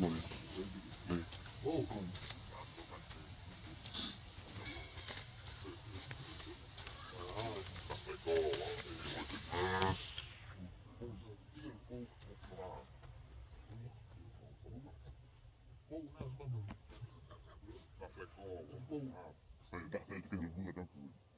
Come on. Oh, come. Oh, that's